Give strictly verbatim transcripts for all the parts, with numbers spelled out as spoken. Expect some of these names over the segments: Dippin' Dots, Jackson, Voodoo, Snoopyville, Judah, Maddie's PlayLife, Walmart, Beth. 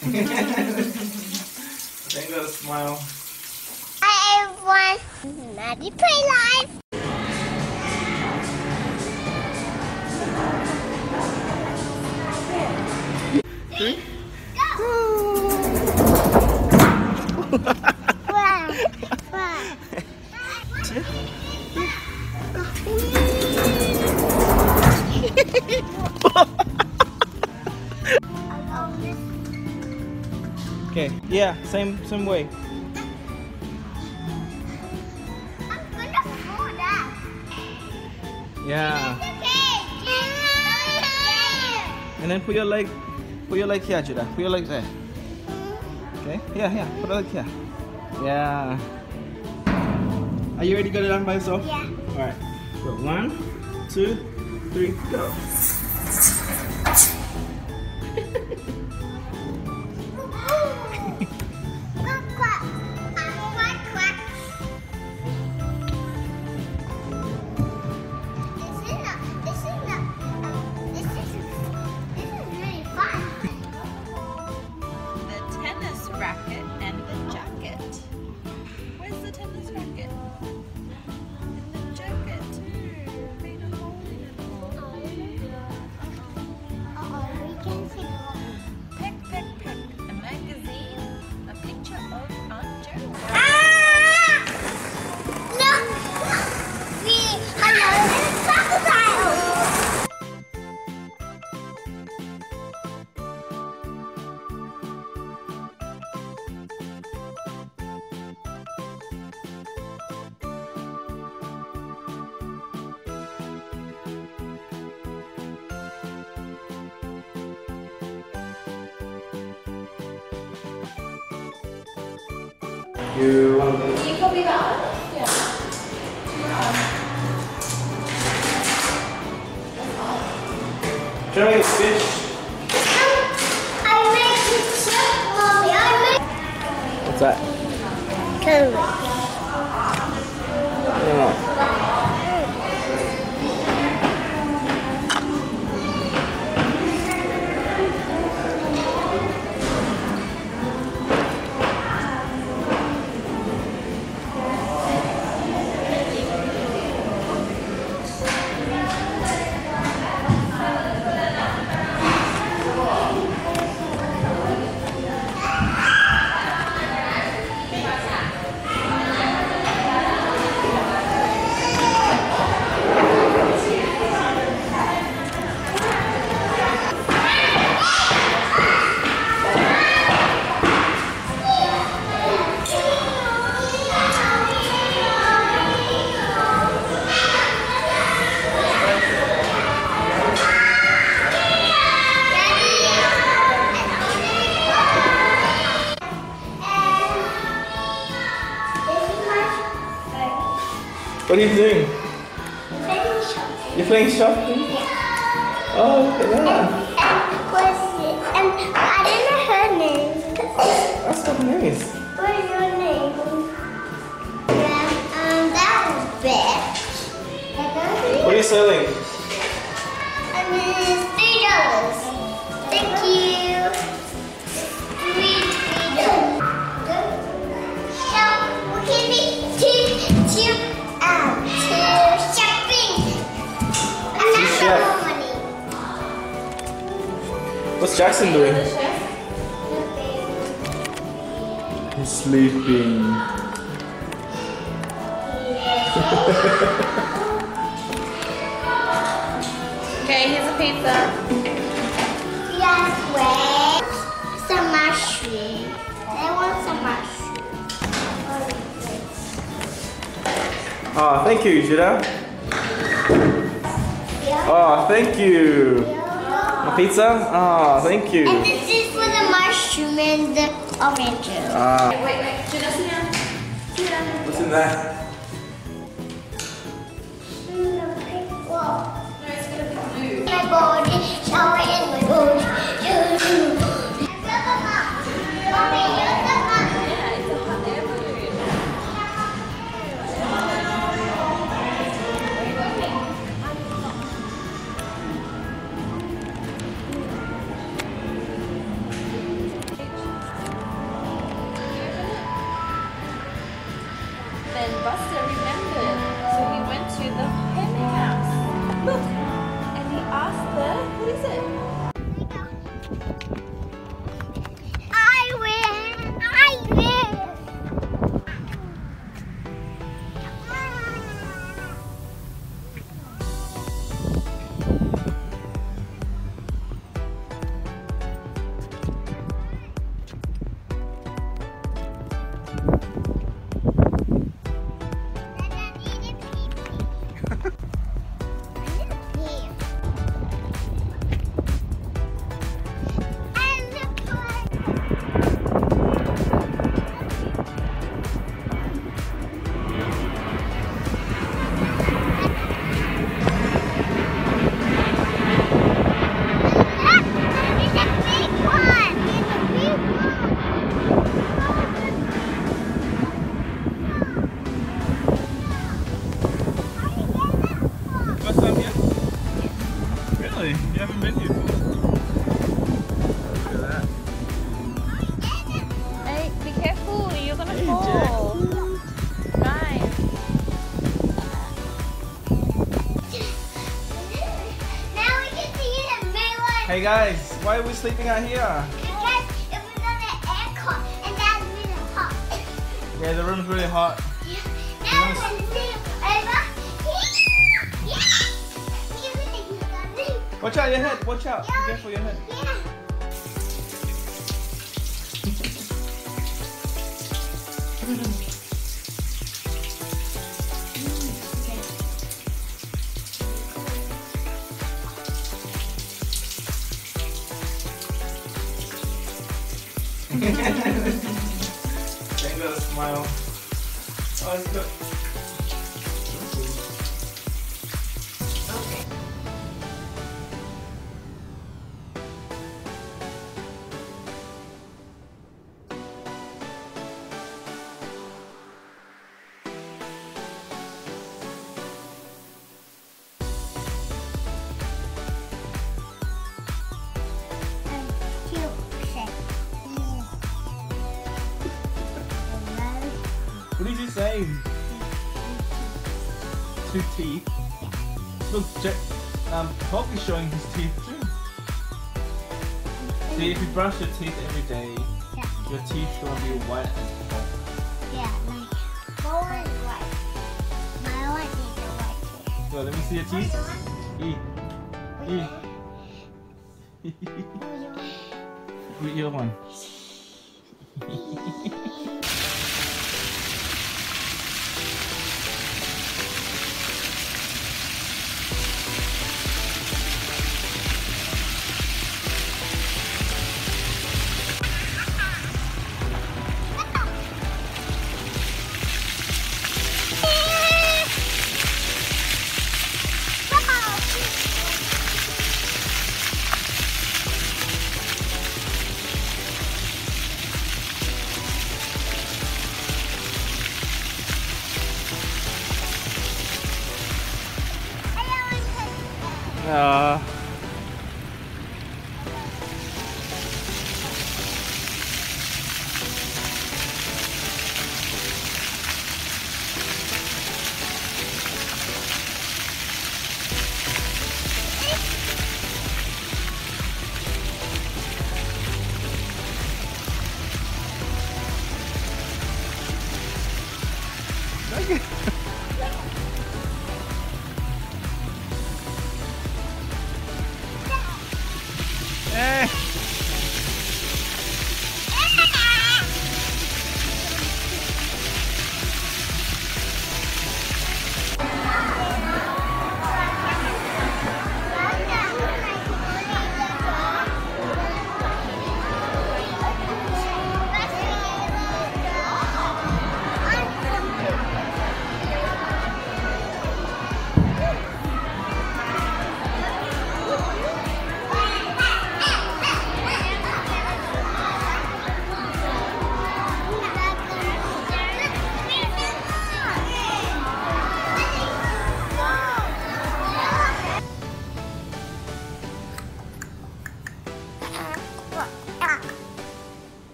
There goes Smile. Hi everyone, Maddie PlayLife. Three, go! Okay, yeah, same same way. I'm gonna fall down. Yeah. And then put your leg put your leg here, Judah. Put your leg there. Okay? Yeah, yeah, put your leg here. Yeah. Are you ready to go down by yourself? Yeah. Alright. So one, two, three, go. You want to do? You probably got one? Yeah. Wow. Try fish. I made it so mommy. I made it. What's that? Curry. What are you doing? Playing shopping. You're playing shopping? Yeah. Oh, look at that. And what is it? And I don't know her name. That's so nice. What is your name? Yeah, um, that is Beth. What are you selling? I mean, it's three dollars. Thank you. Three, three dollars. Now, can we take two? What's Jackson doing? He's sleeping. Okay, here's a pizza. Yes, wait. Some mushroom. I want some mushroom. Oh, thank you, Judah. Oh, thank you. Pizza? Ah, oh, thank you. And this is for the mushroom and the oranges. Ah. Wait, wait, wait. Should I sit down? Sit down. What's in that? Mm, the pink wall. No, it's going to be blue. My body, shower in my body. Mommy, you're the mom. Yeah, it's a hot air balloon. Buster remembered, so he went to the hen house. Look! And he asked the, what is it? I win! I win! Hey guys, why are we sleeping out here? Because it was on the aircon and that was really hot. Yeah, the room's really hot. Yeah. Now we're gonna sleep over. Yeah. Yeah. Yeah. Watch out your head, watch out. Yeah. Be careful your head. Yeah. Make that smile. Oh, it's good. Okay. What did you say? Two teeth? Look, Jack, um, Bob is showing his teeth too. See, if you brush your teeth every day, yeah, your teeth will be white as Bob. Yeah, my Bob is white. My one is white too. Well, let me see your teeth. Eat. Eat. Eat your one. Uh,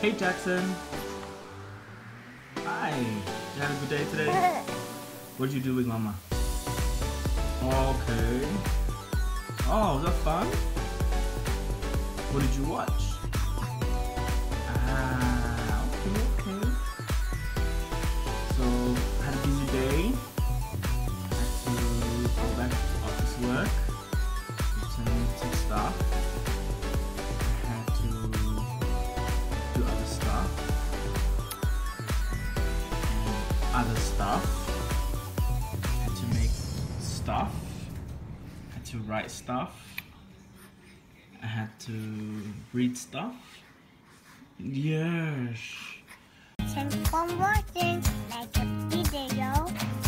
Hey Jackson. Hi. Hi. You had a good day today? What did you do with Mama? Okay. Oh, was that fun? What did you watch? Ah, okay, okay. So, I had a busy day. I had to go back to office work. Return some stuff. I had to do other stuff. And other stuff. Stuff. I had to write stuff. I had to read stuff. Yes. Thanks for watching. Like the video.